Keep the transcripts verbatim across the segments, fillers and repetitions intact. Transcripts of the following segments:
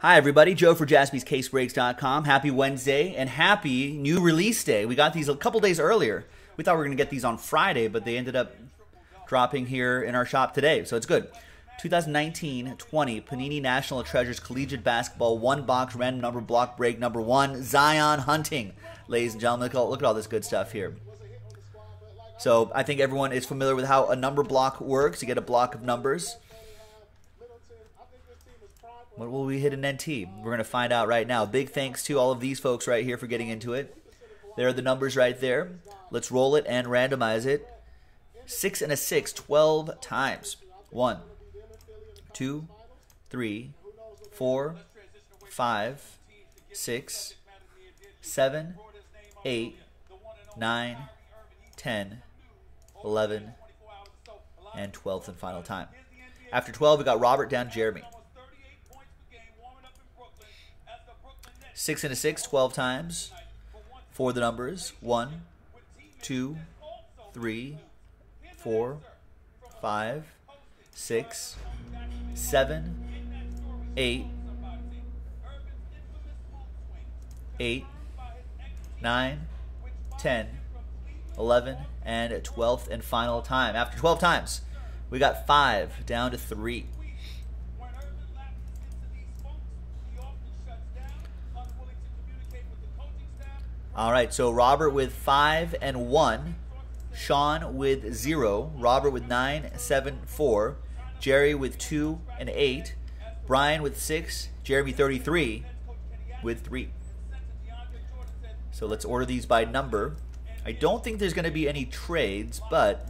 Hi everybody, Joe for Jaspys Case Breaks dot com. Happy Wednesday and happy new release day. We got these a couple days earlier. We thought we were going to get these on Friday, but they ended up dropping here in our shop today, so it's good. twenty nineteen twenty Panini National Treasures Collegiate Basketball one box random number block break number one, Zion Hunting. Ladies and gentlemen, look, look at all this good stuff here. So I think everyone is familiar with how a number block works. You get a block of numbers. What will we hit in N T? We're going to find out right now. Big thanks to all of these folks right here for getting into it. There are the numbers right there. Let's roll it and randomize it. Six and a six, twelve times. One, two, three, four, five, six, seven, eight, nine, ten, eleven, and twelfth and final time. After twelve, we got Robert down Jeremy. Six and a six, twelve times for the numbers. One, two, three, four, five, six, seven, eight, eight, nine, ten, eleven, and twelfth and final time. After twelve times, we got five down to three. All right, so Robert with five and one, Sean with zero, Robert with nine, seven, four, Jerry with two and eight, Brian with six, Jeremy thirty-three with three. So let's order these by number. I don't think there's going to be any trades, but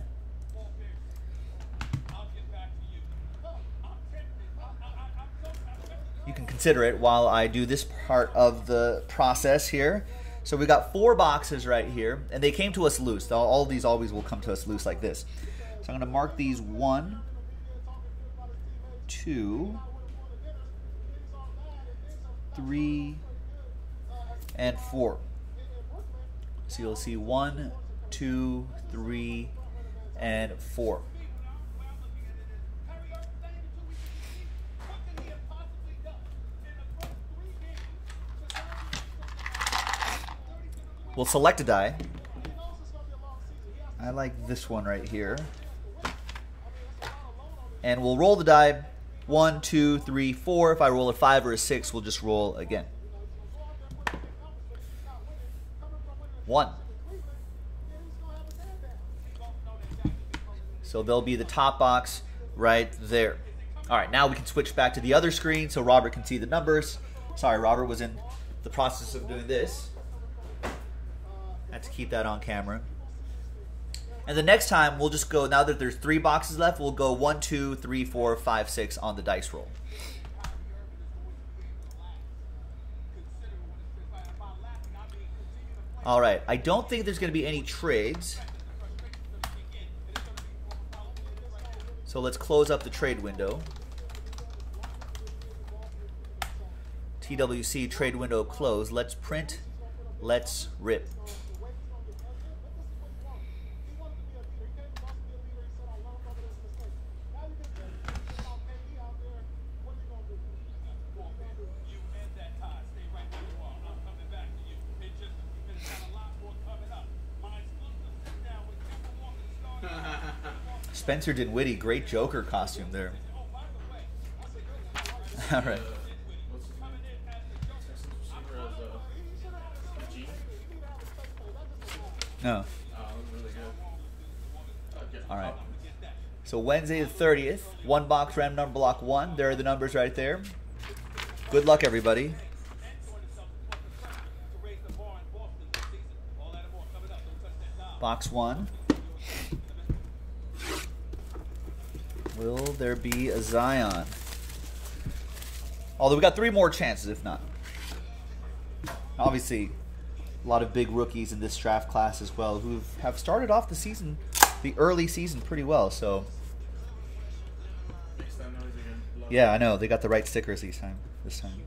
you can consider it while I do this part of the process here. So we got four boxes right here, and they came to us loose. All of these always will come to us loose like this. So I'm going to mark these one, two, three, and four. So you'll see one, two, three, and four. We'll select a die. I like this one right here. And we'll roll the die. One, two, three, four. If I roll a five or a six, we'll just roll again. One. So they'll be the top box right there. All right, now we can switch back to the other screen so Robert can see the numbers. Sorry, Robert was in the process of doing this. Had to keep that on camera. And the next time we'll just go, now that there's three boxes left, we'll go one, two, three, four, five, six on the dice roll. All right, I don't think there's going to be any trades. So let's close up the trade window. T W C trade window closed. Let's print, let's rip. Spencer Dinwiddie, great Joker costume there. All right. No. All right. So Wednesday the thirtieth, one box random number block one. There are the numbers right there. Good luck, everybody. Box one. Will there be a Zion? Although we got three more chances, if not. Obviously, a lot of big rookies in this draft class as well who have started off the season, the early season, pretty well. So, yeah, I know they got the right stickers this time. This time.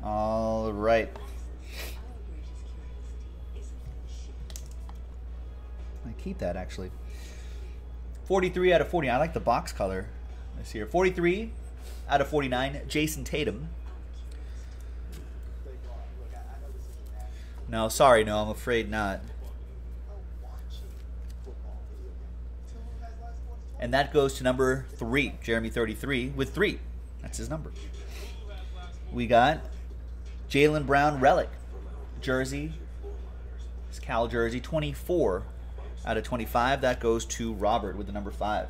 All right. keep that, actually. forty-three out of forty-nine. I like the box color this year. forty-three out of forty-nine, Jason Tatum. No, sorry, no, I'm afraid not. And that goes to number three, Jeremy thirty-three with three. That's his number. We got Jaylen Brown relic jersey, his Cal jersey, twenty-four out of twenty-five. That goes to Robert with the number five.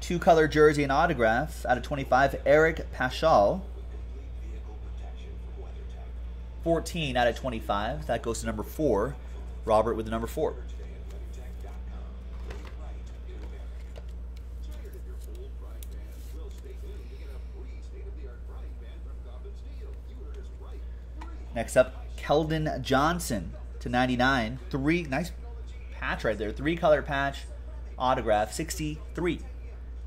Two color jersey and autograph out of twenty-five, Eric Paschal. fourteen out of twenty-five. That goes to number four, Robert with the number four. Next up, Keldon Johnson to ninety-nine. Three, nice patch right there. Three color patch autograph, sixty-three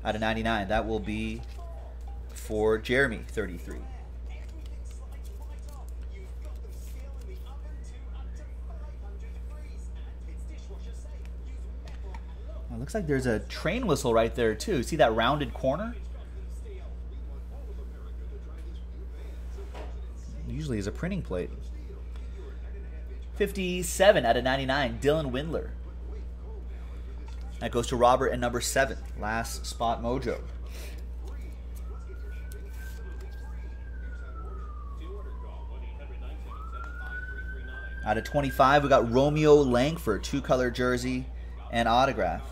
out of ninety-nine. That will be for Jeremy thirty-three. It looks like there's a train whistle right there, too. See that rounded corner? Usually is a printing plate. fifty-seven out of ninety-nine, Dylan Windler. That goes to Robert and number seven. Last spot mojo. Out of twenty-five, we got Romeo Langford, two-color jersey and autograph.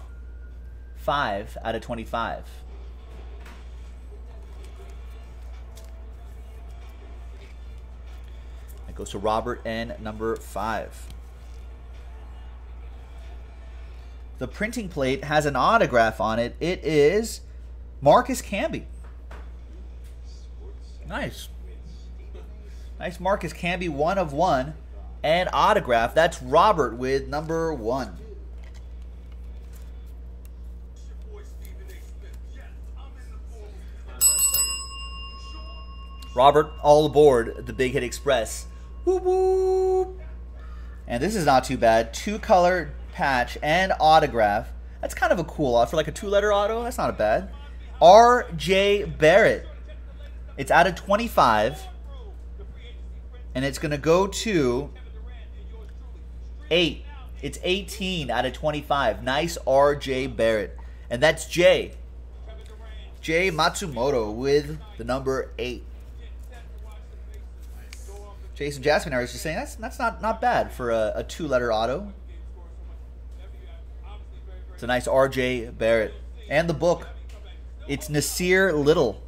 five out of twenty-five. That goes to Robert and number five. The printing plate has an autograph on it. It is Marcus Camby. Nice. Nice Marcus Camby, one of one, and autograph. That's Robert with number one. Robert, all aboard the Big Hit Express. Whoop, whoop. And this is not too bad. Two-color patch and autograph. That's kind of a cool auto. For like a two-letter auto, that's not bad. R J Barrett. It's out of twenty-five. And it's going to go to eight. It's eighteen out of twenty-five. Nice R J Barrett. And that's J. J. Matsumoto with the number eight. Jason Jasmine I was just saying that's that's not not bad for a, a two-letter auto. It's a nice R J Barrett. And the book. It's Nasir Little.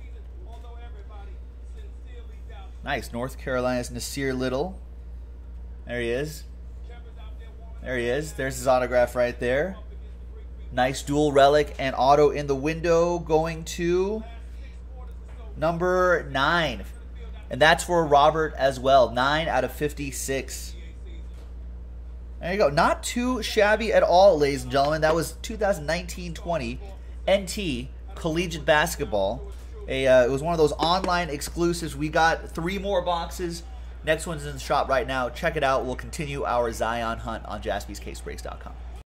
Nice. North Carolina's Nasir Little. There he is. There he is. There's his autograph right there. Nice dual relic and auto in the window going to number nine. And that's for Robert as well. nine out of fifty-six. There you go. Not too shabby at all, ladies and gentlemen. That was two thousand nineteen twenty N T Collegiate Basketball. A, uh, it was one of those online exclusives. We got three more boxes. Next one's in the shop right now. Check it out. We'll continue our Zion hunt on Jaspys Case Breaks dot com.